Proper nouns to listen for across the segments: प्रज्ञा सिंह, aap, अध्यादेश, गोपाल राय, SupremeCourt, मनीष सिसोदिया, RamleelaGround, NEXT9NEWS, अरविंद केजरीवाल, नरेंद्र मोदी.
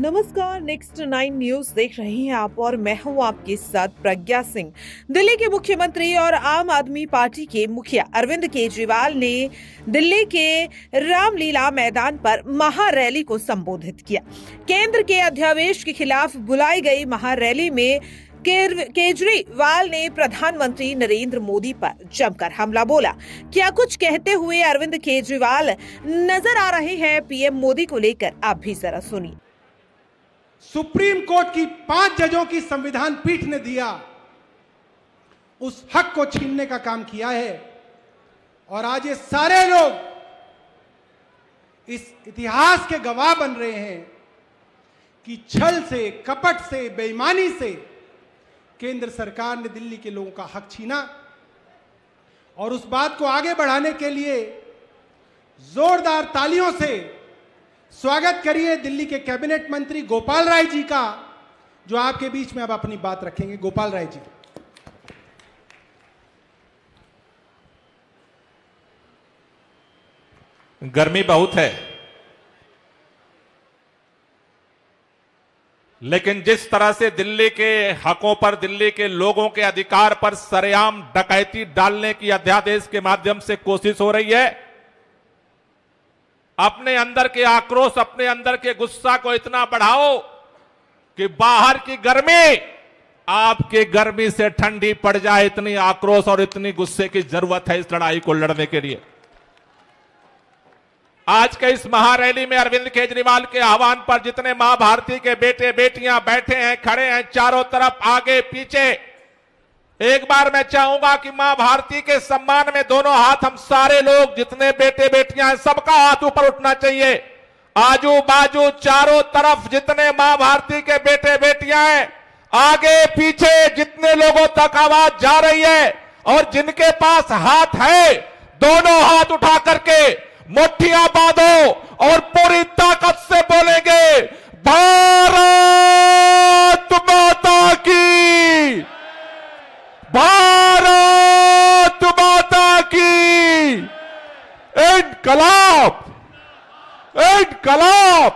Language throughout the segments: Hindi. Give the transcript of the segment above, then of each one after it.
नमस्कार, नेक्स्ट 9 न्यूज देख रहे हैं आप और मैं हूं आपके साथ प्रज्ञा सिंह। दिल्ली के मुख्यमंत्री और आम आदमी पार्टी के मुखिया अरविंद केजरीवाल ने दिल्ली के रामलीला मैदान पर महारैली को संबोधित किया। केंद्र के अध्यादेश के खिलाफ बुलाई गई महारैली में केजरीवाल ने प्रधानमंत्री नरेंद्र मोदी पर जमकर हमला बोला। क्या कुछ कहते हुए अरविंद केजरीवाल नजर आ रहे हैं पीएम मोदी को लेकर, आप भी जरा सुनिए। सुप्रीम कोर्ट की 5 जजों की संविधान पीठ ने दिया उस हक को छीनने का काम किया है और आज ये सारे लोग इस इतिहास के गवाह बन रहे हैं कि छल से, कपट से, बेईमानी से केंद्र सरकार ने दिल्ली के लोगों का हक छीना और उस बात को आगे बढ़ाने के लिए जोरदार तालियों से स्वागत करिए दिल्ली के कैबिनेट मंत्री गोपाल राय जी का, जो आपके बीच में अब अपनी बात रखेंगे। गोपाल राय जी, गर्मी बहुत है, लेकिन जिस तरह से दिल्ली के हकों पर, दिल्ली के लोगों के अधिकार पर सरेआम डकैती डालने की अध्यादेश के माध्यम से कोशिश हो रही है, अपने अंदर के आक्रोश, अपने अंदर के गुस्सा को इतना बढ़ाओ कि बाहर की गर्मी आपके गर्मी से ठंडी पड़ जाए। इतनी आक्रोश और इतनी गुस्से की जरूरत है इस लड़ाई को लड़ने के लिए। आज के इस महारैली में अरविंद केजरीवाल के आह्वान पर जितने मां भारती के बेटे बेटियां बैठे हैं, खड़े हैं, चारों तरफ, आगे पीछे, एक बार मैं चाहूंगा कि मां भारती के सम्मान में दोनों हाथ हम सारे लोग, जितने बेटे बेटियां हैं, सबका हाथ ऊपर उठना चाहिए। आजू बाजू चारों तरफ जितने मां भारती के बेटे बेटियां हैं, आगे पीछे जितने लोगों तक आवाज जा रही है, और जिनके पास हाथ है दोनों हाथ उठा करके मुट्ठियां बांधो और पूरी ताकत से बोलेंगे, भारत माता की, भारत माता की। इनकलाब, इनकलाब,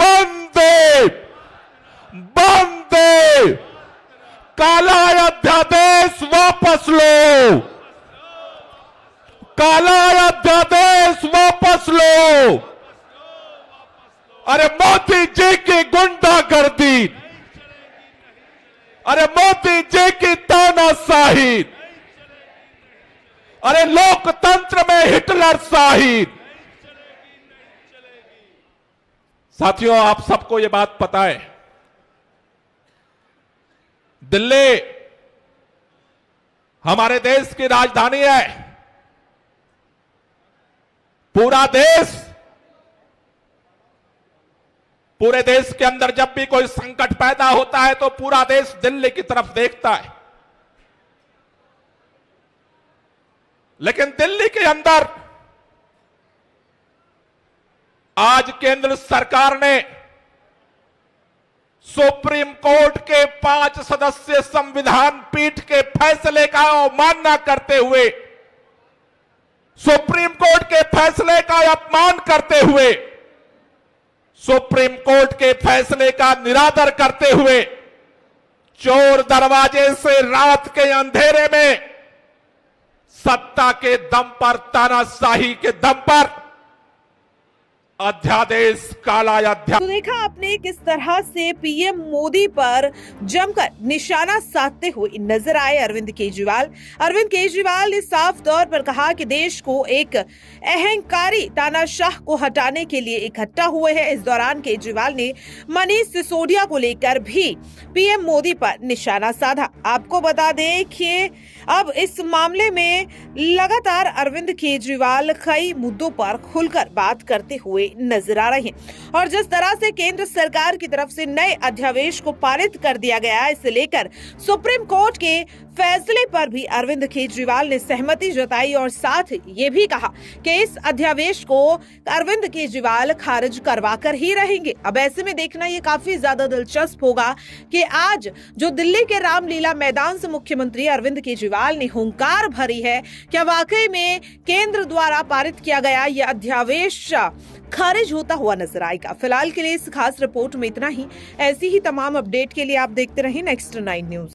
बंदे, बंदे, काला अध्यादेश वापस लो, काला अध्यादेश वापस लो। अरे मोदी जी की गुंडागर्दी, अरे मोदी जी की तानाशाही, अरे लोकतंत्र में हिटलर शाही। साथियों, आप सबको यह बात पता है, दिल्ली हमारे देश की राजधानी है। पूरा देश, पूरे देश के अंदर जब भी कोई संकट पैदा होता है तो पूरा देश दिल्ली की तरफ देखता है। लेकिन दिल्ली के अंदर आज केंद्र सरकार ने सुप्रीम कोर्ट के 5 सदस्यीय संविधान पीठ के फैसले का अवमानना करते हुए, सुप्रीम कोर्ट के फैसले का अपमान करते हुए, सुप्रीम कोर्ट के फैसले का निरादर करते हुए, चोर दरवाजे से रात के अंधेरे में सत्ता के दम पर, तानाशाही के दम पर अध्यादेश, काला अध्यादेश। तो देखा आपने किस तरह से पीएम मोदी पर जमकर निशाना साधते हुए नजर आए अरविंद केजरीवाल ने साफ तौर पर कहा कि देश को एक अहंकारी तानाशाह को हटाने के लिए इकट्ठा हुए हैं। इस दौरान केजरीवाल ने मनीष सिसोदिया को लेकर भी पीएम मोदी पर निशाना साधा। आपको बता दें कि अब इस मामले में लगातार अरविंद केजरीवाल कई मुद्दों पर खुलकर बात करते हुए नजर आ रहे हैं और जिस तरह से केंद्र सरकार की तरफ से नए अध्यादेश को पारित कर दिया गया, इसे लेकर सुप्रीम कोर्ट के फैसले पर भी अरविंद केजरीवाल ने सहमति जताई और साथ ये भी कहा कि इस अध्यादेश को अरविंद केजरीवाल खारिज करवाकर ही रहेंगे। अब ऐसे में देखना ये काफी ज्यादा दिलचस्प होगा कि आज जो दिल्ली के रामलीला मैदान से मुख्यमंत्री अरविंद केजरीवाल ने हुंकार भरी है, क्या वाकई में केंद्र द्वारा पारित किया गया यह अध्यादेश खारिज होता हुआ नजर आएगा। फिलहाल के लिए इस खास रिपोर्ट में इतना ही। ऐसी ही तमाम अपडेट के लिए आप देखते रहें नेक्स्ट 9 न्यूज।